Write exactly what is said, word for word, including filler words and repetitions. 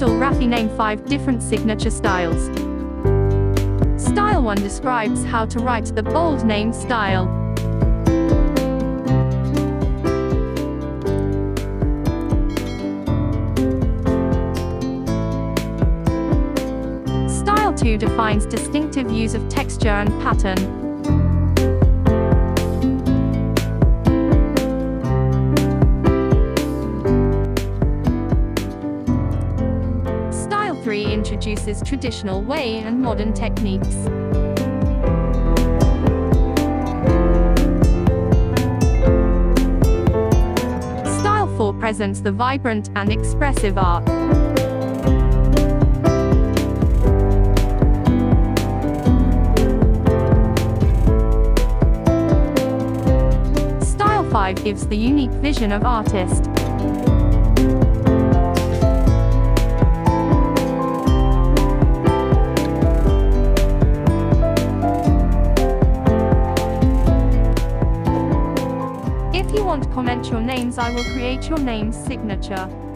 Abdul Rafay named five different signature styles. Style one describes how to write the bold name style. Style two defines distinctive use of texture and pattern. Style three introduces traditional way and modern techniques. Style four presents the vibrant and expressive art. Style five gives the unique vision of artist. If you want to comment your names, I will create your name's signature.